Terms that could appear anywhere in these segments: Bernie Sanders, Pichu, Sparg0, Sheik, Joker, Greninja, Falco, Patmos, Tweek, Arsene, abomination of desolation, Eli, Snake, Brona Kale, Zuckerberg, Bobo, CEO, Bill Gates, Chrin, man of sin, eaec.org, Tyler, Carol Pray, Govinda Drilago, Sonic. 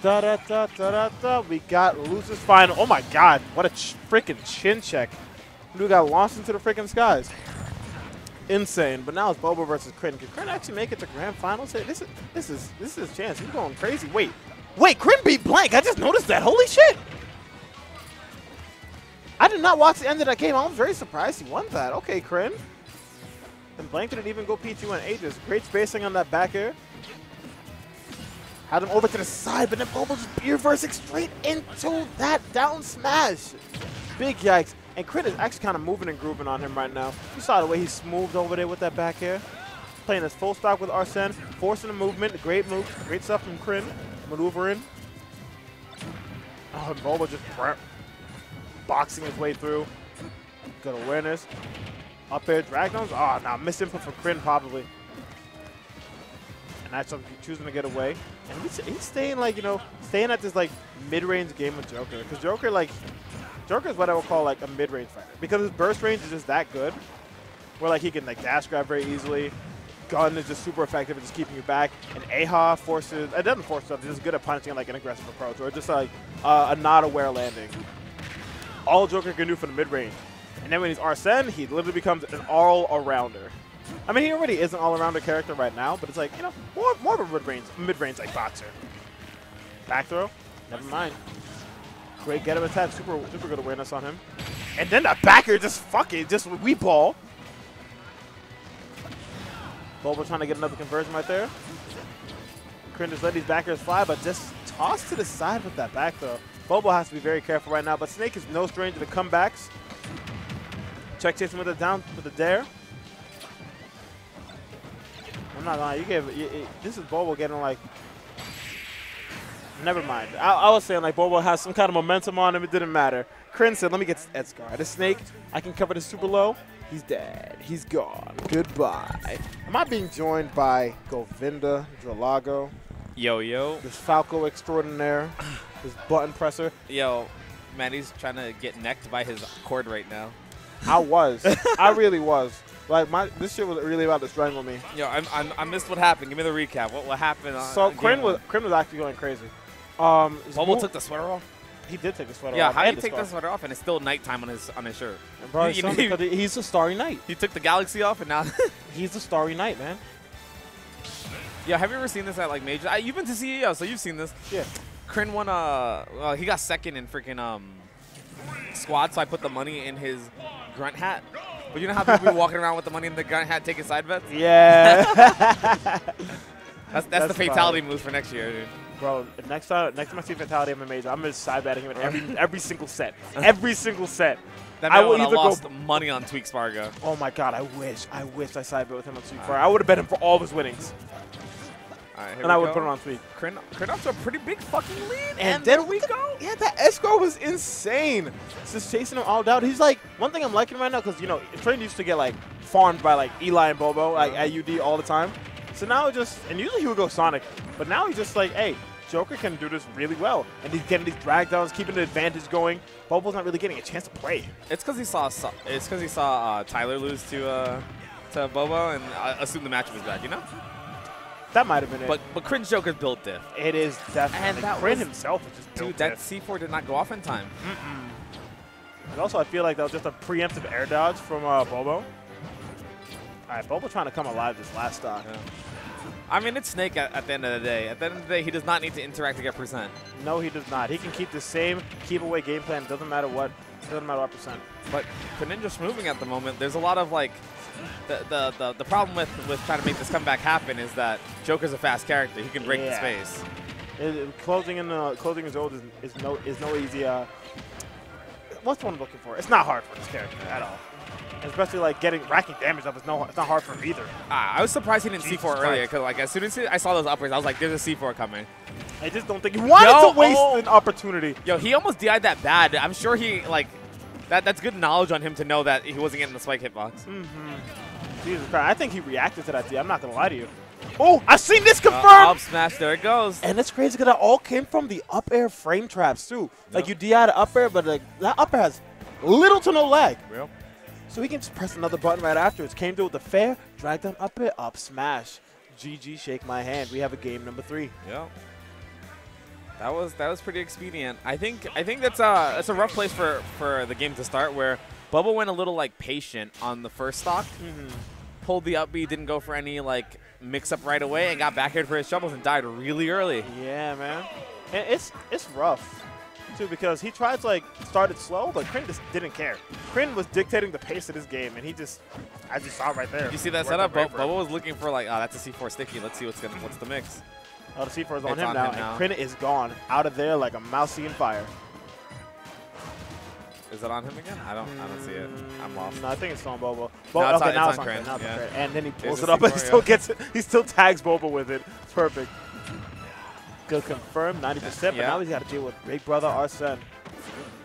Da da da da da da. We got Luce's final. Oh my God! What a freaking chin check. Dude got launched into the freaking skies. Insane. But now it's Bobo versus Chrin. Can Chrin actually make it to grand finals? Hey, this is his chance. He's going crazy. Wait. Chrin beat Blank. I just noticed that. Holy shit! I did not watch the end of that game. I was very surprised he won that. Okay, Chrin. And Blank didn't even go Pichu in ages. Great spacing on that back air. Had him over to the side, but then Bobo just reversing straight into that down smash. Big yikes. And Chrin is actually kind of moving and grooving on him right now. You saw the way he smoothed over there with that back air. Playing his full stock with Arsene, forcing the movement. Great move. Great stuff from Chrin. Maneuvering. Oh, and Bobo just boxing his way through. Good awareness. Up air Dragons. Oh, now missed input for Chrin probably. And that's something choosing to get away. And he's staying like, you know, staying at this like mid-range game with Joker. Because Joker is what I would call like a mid-range fighter. Because his burst range is just that good. Where like he can like dash grab very easily. Gun is just super effective at just keeping you back. And Aha forces, it doesn't force stuff, he's just good at punishing like an aggressive approach. Or just like a not aware landing. All Joker can do for the mid-range. And then when he's Arsene, he literally becomes an all-arounder. I mean, he already is an all-arounder character right now, but it's like, you know, more of a mid-range like boxer. Back throw? Never mind. Great get-up attack. Super good awareness on him. And then the backer just fucking weep ball. Bobo trying to get another conversion right there. Chrin just let these backers fly, but just tossed to the side with that back throw. Bobo has to be very careful right now, but Snake is no stranger to comebacks. Check chasing with a down, with a dare. I'm not lying. This is Bobo getting like. Never mind. I was saying like Bobo has some kind of momentum on him. It didn't matter. Chrin said, "Let me get Ed's guard. The Snake. I can cover the super low. He's dead. He's gone. Goodbye." Am I being joined by Govinda Drilago? Yo yo. This Falco extraordinaire. This button presser. Yo, man, he's trying to get necked by his cord right now. I was. I really was. Like this shit was really about to strangle me. Yo, I missed what happened. Give me the recap. What happened? So Chrin was actually going crazy. Bobo took the sweater off. He did take the sweater off. Yeah, how did he take the sweater off and it's still nighttime on his shirt? And bro, he's a starry night. He took the galaxy off and now he's a starry night, man. Yeah, have you ever seen this at like major? You've been to CEO, so you've seen this. Yeah. Chrin won. He got second in freaking squad, so I put the money in his grunt hat. But you know how people be walking around with the money in the grunt hat taking side bets? Yeah. that's the fatality move for next year, dude. Bro, next time I see fatality in major, I'm just side betting him in every single set. Every single set. That I would have lost money on Tweek Sparg0. Oh my God, I wish I side bet with him on Tweek Sparg0. I would have bet him for all his winnings. All right, and I would put it on Tweek. Chrin up to a pretty big fucking lead, and then we go. Yeah, that escrow was insane. It's just chasing him all down. He's like, one thing I'm liking right now, because, you know, Chrin used to get, like, farmed by, like, Eli and Bobo like, at UD all the time. So now and usually he would go Sonic, but now he's just like, hey, Joker can do this really well. And he's getting these drag downs, keeping the advantage going. Bobo's not really getting a chance to play. It's because he saw Tyler lose to Bobo and assumed the match was bad, you know? That might have been it. But Chrin's Joker's built diff. It is definitely. And that Chrin himself is just built diff. Dude, that C4 did not go off in time. Mm-mm. And also, I feel like that was just a preemptive air dodge from Bobo. All right, Bobo trying to come alive this last stock. Yeah. I mean, it's Snake at the end of the day. At the end of the day, he does not need to interact to get percent. No, he does not. He can keep the same keep-away game plan. It doesn't matter what. It doesn't matter what percent. But Greninja's moving at the moment. There's a lot of, like, the problem with trying to make this comeback happen is that Joker's a fast character. He can break the space. Closing his old is no easy. What's one looking for? It's not hard for this character at all. Especially like racking damage up. It's not hard for him either. I was surprised he didn't C4 earlier because like as soon as I saw those uppers, I was like, "There's a C4 coming." I just don't think he wanted to waste an opportunity. Yo, he almost DI'd that bad. I'm sure he like. That's good knowledge on him to know that he wasn't getting the spike hitbox. Mm-hmm. Jesus Christ. I think he reacted to that, dude. I'm not going to lie to you. Oh, I've seen this confirmed! Up smash, there it goes. And it's crazy because that all came from the up air frame traps, too. Yep. Like, you DI'd up air, but like, that up air has little to no lag. Yep. So he can just press another button right afterwards. Came through with the fair, dragged down up air, up smash. GG, shake my hand. We have a game number 3. Yep. That was pretty expedient. I think that's a rough place for the game to start, where Bobo went a little like patient on the first stock, pulled the up B, didn't go for any like mix up right away, and got back here for his shovels and died really early. Yeah, man, and it's rough too, because he tried to like started slow, but Chrin just didn't care. Chrin was dictating the pace of this game, and he just, I just saw right there. Did you see that setup? Bobo was looking for like, oh, that's a C4 sticky. Let's see what's the mix. Oh, the C4 is on him now, and Chrin is gone out of there like a mouse seeing fire. Is it on him again? I don't see it. I'm lost. No, I think it's on Bobo. No, it's okay, now it's on Chrin. Yeah. And then he pulls it up and still gets it. He still tags Bobo with it. Perfect. Good confirm, 90%, but now he's got to deal with Big Brother Arsene.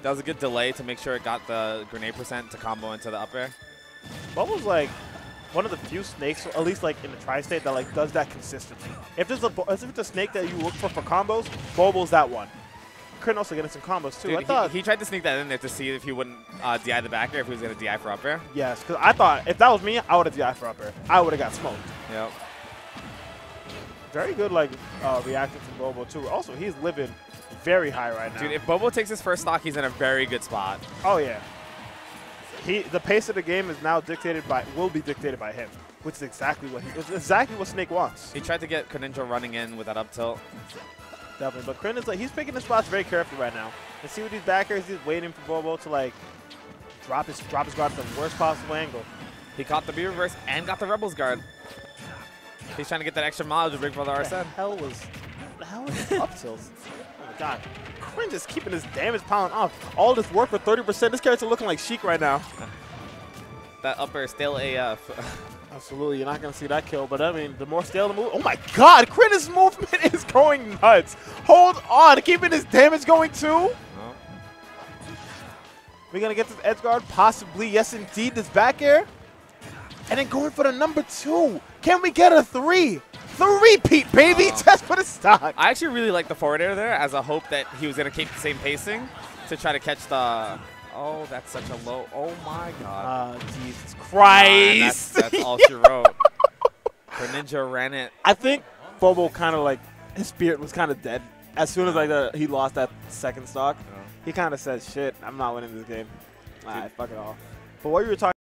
That was a good delay to make sure it got the grenade percent to combo into the up air. Bobo's like one of the few snakes, at least like in the tri-state, that like does that consistently. If it's a snake that you look for combos, Bobo's that one. Chrin also getting some combos too. Dude, I thought he tried to sneak that in there to see if he wouldn't DI the back air, if he was going to DI for up air. Yes, because I thought if that was me, I would have DI for up air. I would have got smoked. Yep. Very good like reacting from Bobo too. Also, he's living very high right now. Dude, if Bobo takes his first stock, he's in a very good spot. Oh yeah. The pace of the game is now will be dictated by him, which is exactly what Snake wants. He tried to get Greninja running in with that up tilt. Definitely, but Chrin is like, he's picking his spots very carefully right now. And see what these backers, he's waiting for Bobo to like drop his guard at the worst possible angle. He caught the B reverse and got the Rebels guard. He's trying to get that extra mileage with Big Brother Arsene. What the hell was up tilts? Oh my god. Chrin just keeping his damage piling off. All this work for 30%. This character looking like Sheik right now. That upper stale AF. Absolutely, you're not going to see that kill, but I mean, the more stale the move. Oh my god, Chrin's movement is going nuts. Hold on, keeping his damage going too. No. We're going to get this edge guard, possibly, yes indeed, this back air. And then going for the number two. Can we get a three? Three-peat, baby, just for the stock. I actually really like the forward air there as a hope that he was going to keep the same pacing to try to catch the... Oh, that's such a low. Oh my god. Jesus Christ. Man, that's all she wrote. Greninja ran it. I think Bobo kind of like, his spirit was kind of dead. As soon as like he lost that second stock, he kind of said, shit, I'm not winning this game. All right, fuck it all. But what you were talking